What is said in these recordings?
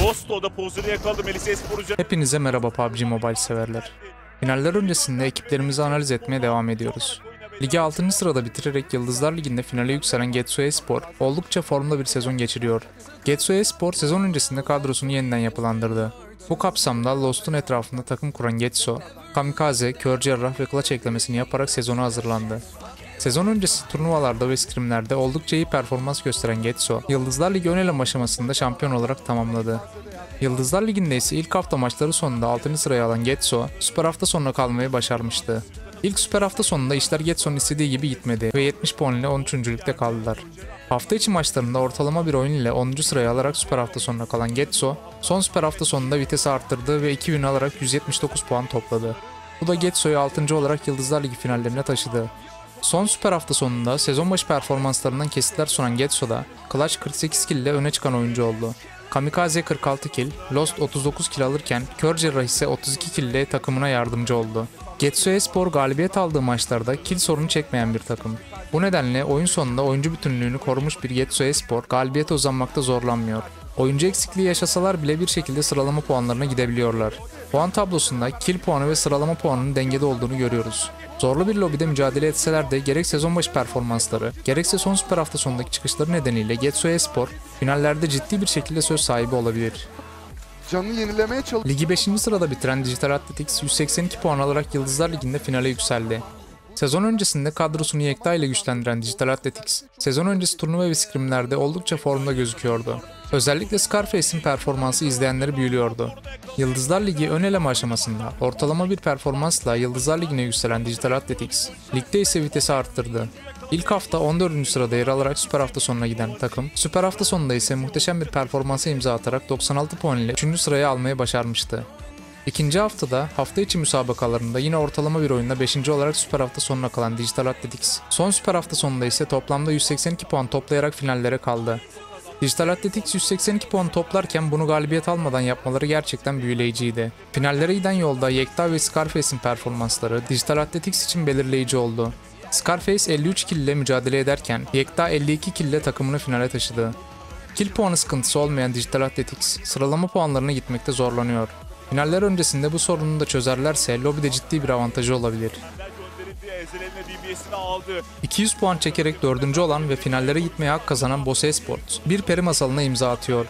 Vosto'da Pozer'i yakaladı. Melise Espor'u... Hepinize merhaba PUBG Mobile severler. Finaller öncesinde ekiplerimizi analiz etmeye devam ediyoruz. Ligi 6. sırada bitirerek Yıldızlar Ligi'nde finale yükselen Getsu Espor oldukça formda bir sezon geçiriyor. Getsu Espor sezon öncesinde kadrosunu yeniden yapılandırdı. Bu kapsamda Lost'un etrafında takım kuran Getsu, Kamikaze, körce arraf ve kulaç eklemesini yaparak sezona hazırlandı. Sezon öncesi turnuvalarda ve streamlerde oldukça iyi performans gösteren Getsu, Yıldızlar Ligi ön eleme aşamasında şampiyon olarak tamamladı. Yıldızlar Ligi'nde ise ilk hafta maçları sonunda 6. sıraya alan Getsu, süper hafta sonuna kalmayı başarmıştı. İlk süper hafta sonunda işler Getsu'nun istediği gibi gitmedi ve 70 puan ile 13.lükte kaldılar. Hafta içi maçlarında ortalama bir oyun ile 10. sıraya alarak süper hafta sonuna kalan Getsu, son süper hafta sonunda vitesi arttırdı ve 2 win alarak 179 puan topladı. Bu da Getsu'yu 6. olarak Yıldızlar Ligi finallerine taşıdı. Son süper hafta sonunda sezon başı performanslarından kesitler sunan Getsu'da, kulaç 48 kill ile öne çıkan oyuncu oldu. Kamikaze 46 kill, Lost 39 kill alırken körce ise 32 kill ile takımına yardımcı oldu. Getsu Espor galibiyet aldığı maçlarda kill sorunu çekmeyen bir takım. Bu nedenle oyun sonunda oyuncu bütünlüğünü korumuş bir Getsu Espor galibiyete uzanmakta zorlanmıyor. Oyuncu eksikliği yaşasalar bile bir şekilde sıralama puanlarına gidebiliyorlar. Puan tablosunda kill puanı ve sıralama puanının dengede olduğunu görüyoruz. Zorlu bir lobide mücadele etseler de gerek sezon başı performansları, gerekse son süper hafta sonundaki çıkışları nedeniyle Getsu Espor finallerde ciddi bir şekilde söz sahibi olabilir. Ligi 5. sırada bitiren Digital Athletics 182 puan alarak Yıldızlar Ligi'nde finale yükseldi. Sezon öncesinde kadrosunu Yekta ile güçlendiren Digital Athletics, sezon öncesi turnuva ve skrimlerde oldukça formda gözüküyordu. Özellikle Scarface'in performansı izleyenleri büyülüyordu. Yıldızlar Ligi ön eleme aşamasında ortalama bir performansla Yıldızlar Ligi'ne yükselen Digital Athletics, ligde ise vitesi arttırdı. İlk hafta 14. sırada yer alarak süper hafta sonuna giden takım, süper hafta sonunda ise muhteşem bir performansa imza atarak 96 puan ile 3. sırayı almayı başarmıştı. İkinci haftada hafta içi müsabakalarında yine ortalama bir oyunda 5. olarak süper hafta sonuna kalan Digital Athletics, son süper hafta sonunda ise toplamda 182 puan toplayarak finallere kaldı. Digital Athletics 182 puan toplarken bunu galibiyet almadan yapmaları gerçekten büyüleyiciydi. Finallere giden yolda Yekta ve Scarface'in performansları Digital Athletics için belirleyici oldu. Scarface 53 kill ile mücadele ederken Yekta 52 kill ile takımını finale taşıdı. Kill puanı sıkıntısı olmayan Digital Athletics sıralama puanlarına gitmekte zorlanıyor. Finaller öncesinde bu sorunu da çözerlerse lobide ciddi bir avantajı olabilir. 200 puan çekerek 4. olan ve finallere gitmeye hak kazanan Bose Esports bir peri masalına imza atıyor.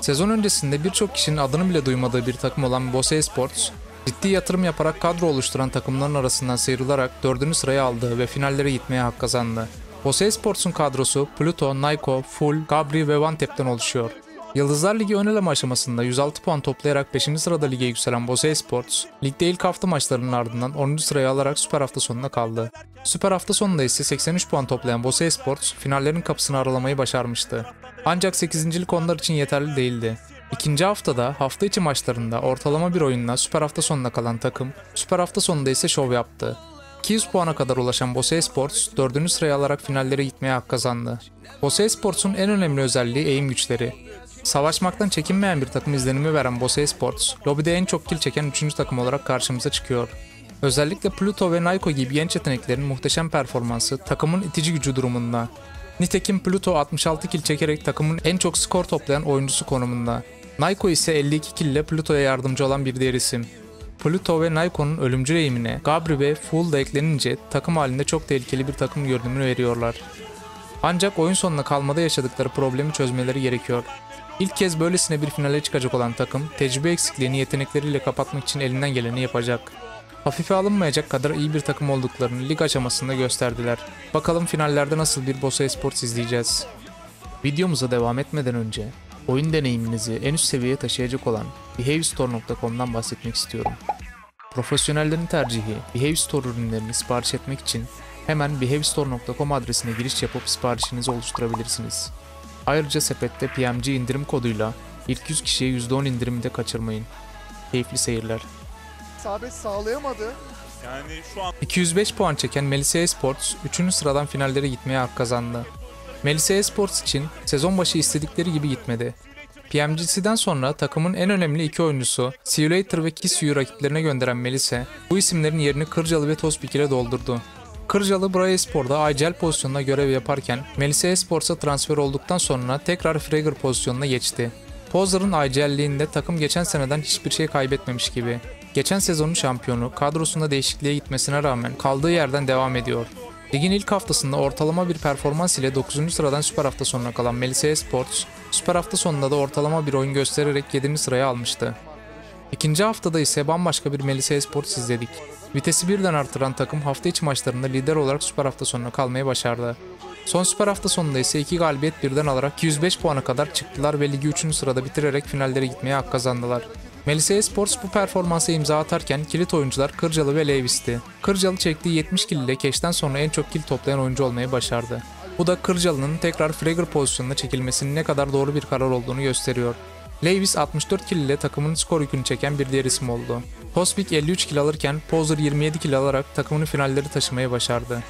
Sezon öncesinde birçok kişinin adını bile duymadığı bir takım olan Bose Esports, ciddi yatırım yaparak kadro oluşturan takımların arasından sıyrılarak 4. sıraya aldı ve finallere gitmeye hak kazandı. Bose Esports'un kadrosu Pluto, Naiko, Full, Gabri ve OneTap'ten oluşuyor. Yıldızlar Ligi ön eleme aşamasında 106 puan toplayarak 5. sırada lige yükselen Bose Esports, ligde ilk hafta maçlarının ardından 10. sıraya alarak süper hafta sonuna kaldı. Süper hafta sonunda ise 83 puan toplayan Bose Esports, finallerin kapısını aralamayı başarmıştı. Ancak 8.lik onlar için yeterli değildi. İkinci haftada hafta içi maçlarında ortalama bir oyunla süper hafta sonuna kalan takım, süper hafta sonunda ise şov yaptı. 200 puana kadar ulaşan Bose Esports 4. sıraya alarak finallere gitmeye hak kazandı. Bose Esports'un en önemli özelliği eğim güçleri. Savaşmaktan çekinmeyen bir takım izlenimi veren Bose Esports, lobide en çok kill çeken 3. takım olarak karşımıza çıkıyor. Özellikle Pluto ve Naiko gibi genç yeteneklerin muhteşem performansı takımın itici gücü durumunda. Nitekim Pluto 66 kill çekerek takımın en çok skor toplayan oyuncusu konumunda. Naiko ise 52 kill ile Pluto'ya yardımcı olan bir diğer isim. Pluto ve Naiko'nun ölümcül eğimine Gabri ve Full da eklenince takım halinde çok tehlikeli bir takım görünümünü veriyorlar. Ancak oyun sonuna kalmada yaşadıkları problemi çözmeleri gerekiyor. İlk kez böylesine bir finale çıkacak olan takım, tecrübe eksikliğini yetenekleriyle kapatmak için elinden geleni yapacak. Hafife alınmayacak kadar iyi bir takım olduklarını lig aşamasında gösterdiler. Bakalım finallerde nasıl bir Bose Esports izleyeceğiz. Videomuza devam etmeden önce, oyun deneyiminizi en üst seviyeye taşıyacak olan Behavestore.com'dan bahsetmek istiyorum. Profesyonellerin tercihi Behavestore ürünlerini sipariş etmek için hemen Behavestore.com adresine giriş yapıp siparişinizi oluşturabilirsiniz. Ayrıca sepette PMG indirim koduyla ilk 100 kişiye %10 indirimi de kaçırmayın. Keyifli seyirler. Sabit sağlayamadı. Yani şu an 205 puan çeken Melise Esports 3. sıradan finallere gitmeye hak kazandı. Melise Esports için sezon başı istedikleri gibi gitmedi. PMG'den sonra takımın en önemli iki oyuncusu Silulator ve Kissy'yi rakiplerine gönderen Melise, bu isimlerin yerini Kırçalı ve Postvik ile doldurdu. Kırçalı BRA Espor'da ACL pozisyonuna görev yaparken Melise Esports'a transfer olduktan sonra tekrar Fragger pozisyonuna geçti. Pozer'ın acelliğinde takım geçen seneden hiçbir şey kaybetmemiş gibi. Geçen sezonun şampiyonu kadrosunda değişikliğe gitmesine rağmen kaldığı yerden devam ediyor. Ligin ilk haftasında ortalama bir performans ile 9. sıradan süper hafta sonuna kalan Melise Esports, süper hafta sonunda da ortalama bir oyun göstererek 7. sıraya almıştı. İkinci haftada ise bambaşka bir Melise Esports izledik. Vitesi birden artıran takım hafta içi maçlarında lider olarak süper hafta sonuna kalmayı başardı. Son süper hafta sonunda ise 2 galibiyet birden alarak 205 puana kadar çıktılar ve ligi 3. sırada bitirerek finallere gitmeye hak kazandılar. Melise Esports bu performansa imza atarken kilit oyuncular Kırçalı ve Levis'ti. Kırçalı çektiği 70 kill ile Ketch'ten sonra en çok kill toplayan oyuncu olmayı başardı. Bu da Kırçalı'nın tekrar fragger pozisyonuna çekilmesinin ne kadar doğru bir karar olduğunu gösteriyor. Levis 64 kill ile takımının skor yükünü çeken bir diğer isim oldu. Postvik 53 kill alırken Pozer 27 kill alarak takımını finalleri taşımayı başardı.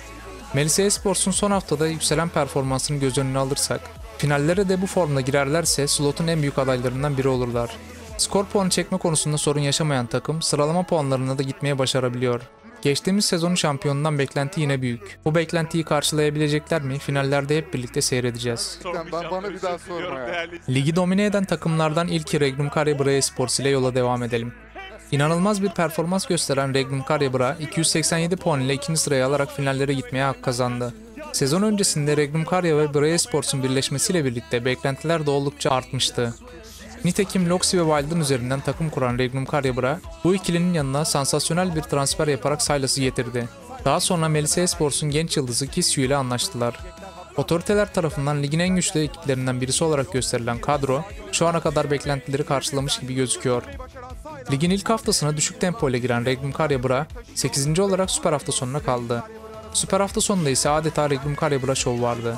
Melise Esports'un son haftada yükselen performansını göz önüne alırsak, finallere de bu formda girerlerse slotun en büyük adaylarından biri olurlar. Skor puanı çekme konusunda sorun yaşamayan takım sıralama puanlarına da gitmeye başarabiliyor. Geçtiğimiz sezonun şampiyonundan beklenti yine büyük. Bu beklentiyi karşılayabilecekler mi? Finallerde hep birlikte seyredeceğiz. Bana bir daha sorma ya. Ligi domine eden takımlardan ilki Regnum Carya BRA Esports ile yola devam edelim. İnanılmaz bir performans gösteren Regnum Carya BRA 287 puan ile 2. sıraya alarak finallere gitmeye hak kazandı. Sezon öncesinde Regnum Carya ve BRA Esports'un birleşmesiyle birlikte beklentiler de oldukça artmıştı. Nitekim Loxy ve Wild'ın üzerinden takım kuran Regnum Carya BRA, bu ikilinin yanına sansasyonel bir transfer yaparak Silas'ı getirdi. Daha sonra Melise Esports'un genç yıldızı Kissy ile anlaştılar. Otoriteler tarafından ligin en güçlü ekiplerinden birisi olarak gösterilen kadro, şu ana kadar beklentileri karşılamış gibi gözüküyor. Ligin ilk haftasına düşük tempo ile giren Regnum Carya BRA, 8. olarak süper hafta sonuna kaldı. Süper hafta sonunda ise adeta Regnum Carya BRA şov vardı.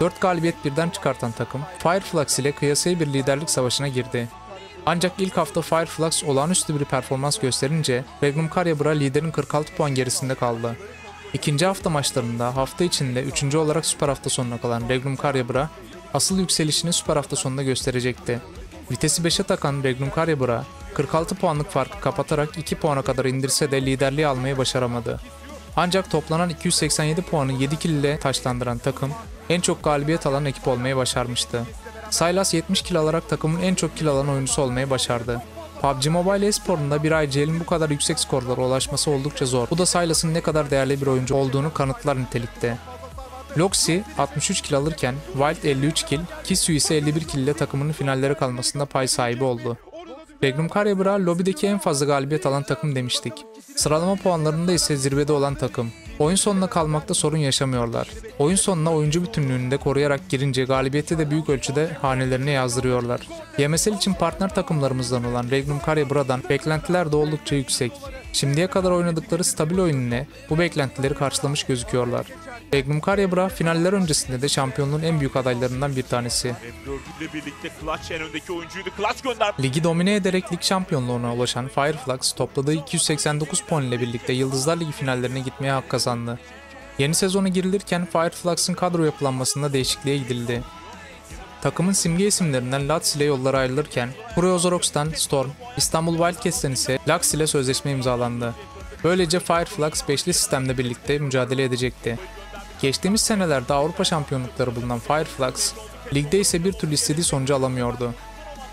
4 galibiyet birden çıkartan takım, Fire Flux ile kıyasaya bir liderlik savaşına girdi. Ancak ilk hafta Fire Flux olağanüstü bir performans gösterince, Regnum Carya BRA liderin 46 puan gerisinde kaldı. İkinci hafta maçlarında hafta içinde 3. olarak süper hafta sonuna kalan Regnum Carya BRA, asıl yükselişini süper hafta sonunda gösterecekti. Vitesi 5'e takan Regnum Carya BRA, 46 puanlık farkı kapatarak 2 puana kadar indirse de liderliği almayı başaramadı. Ancak toplanan 287 puanı 7 kill ile taçlandıran takım, en çok galibiyet alan ekip olmayı başarmıştı. Silas 70 kill alarak takımın en çok kill alan oyuncusu olmayı başardı. PUBG Mobile Espor'unda bir IGL'in bu kadar yüksek skorlara ulaşması oldukça zor. Bu da Silas'ın ne kadar değerli bir oyuncu olduğunu kanıtlar nitelikte. Loxy 63 kill alırken Wild 53 kill, Kissy ise 51 kill ile takımının finallere kalmasında pay sahibi oldu. Regnum Carya BRA lobideki en fazla galibiyet alan takım demiştik. Sıralama puanlarında ise zirvede olan takım. Oyun sonuna kalmakta sorun yaşamıyorlar. Oyun sonuna oyuncu bütünlüğünü de koruyarak girince galibiyeti de büyük ölçüde hanelerine yazdırıyorlar. PMSL için partner takımlarımızdan olan Regnum Carya BRA'dan beklentiler de oldukça yüksek. Şimdiye kadar oynadıkları stabil oyunla bu beklentileri karşılamış gözüküyorlar. Regnum Carya BRA finaller öncesinde de şampiyonluğun en büyük adaylarından bir tanesi. Ligi domine ederek lig şampiyonluğuna ulaşan Fire Flux topladığı 289 puan ile birlikte Yıldızlar Ligi finallerine gitmeye hak kazandı. Yeni sezona girilirken Fire Flux'ın kadro yapılanmasında değişikliğe gidildi. Takımın simge isimlerinden Lutz ile yollar ayrılırken, Pro-Ozorox'tan Storm, İstanbul Wildcats'ten ise Loxy ile sözleşme imzalandı. Böylece Fire Flux 5'li sistemle birlikte mücadele edecekti. Geçtiğimiz senelerde Avrupa şampiyonlukları bulunan Fire Flux, ligde ise bir türlü istediği sonucu alamıyordu.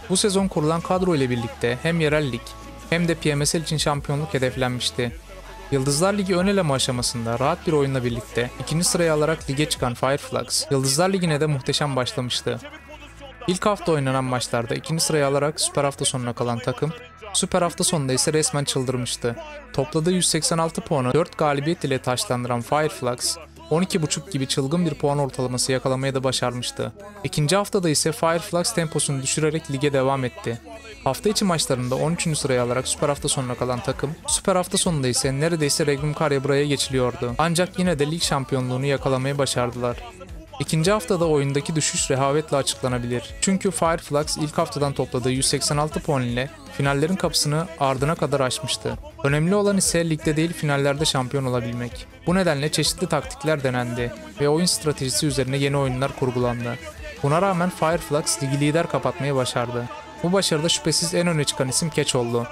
Bu sezon kurulan kadro ile birlikte hem yerel lig hem de PMSL için şampiyonluk hedeflenmişti. Yıldızlar Ligi ön eleme aşamasında rahat bir oyunla birlikte 2. sıraya alarak lige çıkan Fire Flux, Yıldızlar Ligi'ne de muhteşem başlamıştı. İlk hafta oynanan maçlarda 2. sıraya alarak süper hafta sonuna kalan takım, süper hafta sonunda ise resmen çıldırmıştı. Topladığı 186 puanı 4 galibiyet ile taçlandıran Fire Flux, 12.5 gibi çılgın bir puan ortalaması yakalamayı da başarmıştı. İkinci haftada ise Fire Flux temposunu düşürerek lige devam etti. Hafta içi maçlarında 13. sıraya alarak süper hafta sonuna kalan takım, süper hafta sonunda ise neredeyse Regnum Carya BRA'ya geçiliyordu. Ancak yine de lig şampiyonluğunu yakalamayı başardılar. İkinci haftada oyundaki düşüş rehavetle açıklanabilir. Çünkü Fire Flux ilk haftadan topladığı 186 puan ile finallerin kapısını ardına kadar açmıştı. Önemli olan ise ligde değil finallerde şampiyon olabilmek. Bu nedenle çeşitli taktikler denendi ve oyun stratejisi üzerine yeni oyunlar kurgulandı. Buna rağmen Fire Flux ligi lider kapatmayı başardı. Bu başarıda şüphesiz en öne çıkan isim Ketch oldu.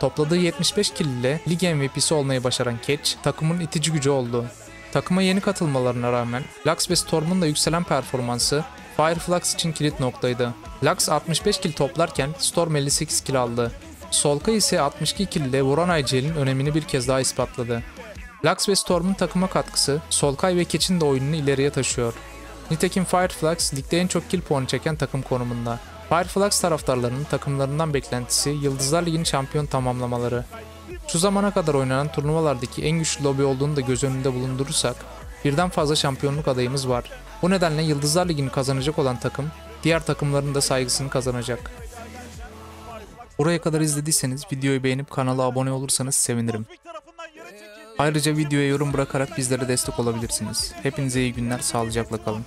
Topladığı 75 kill ile lig MVP'si olmayı başaran Ketch, takımın itici gücü oldu. Takıma yeni katılmalarına rağmen Lux ve Storm'un da yükselen performansı Fire Flux için kilit noktaydı. Lux 65 kill toplarken Storm 58 kill aldı. Solka ise 62 kill ile Voronay Cel'in önemini bir kez daha ispatladı. Lux ve Storm'un takıma katkısı Solkay ve Ketch'in de oyununu ileriye taşıyor. Nitekim Fire Flux ligde en çok kill puanı çeken takım konumunda. Fire Flux taraftarlarının takımlarından beklentisi Yıldızlar Ligi'nin şampiyon tamamlamaları. Şu zamana kadar oynanan turnuvalardaki en güçlü lobi olduğunu da göz önünde bulundurursak birden fazla şampiyonluk adayımız var. Bu nedenle Yıldızlar Ligi'ni kazanacak olan takım diğer takımların da saygısını kazanacak. Buraya kadar izlediyseniz videoyu beğenip kanala abone olursanız sevinirim. Ayrıca videoya yorum bırakarak bizlere destek olabilirsiniz. Hepinize iyi günler, sağlıcakla kalın.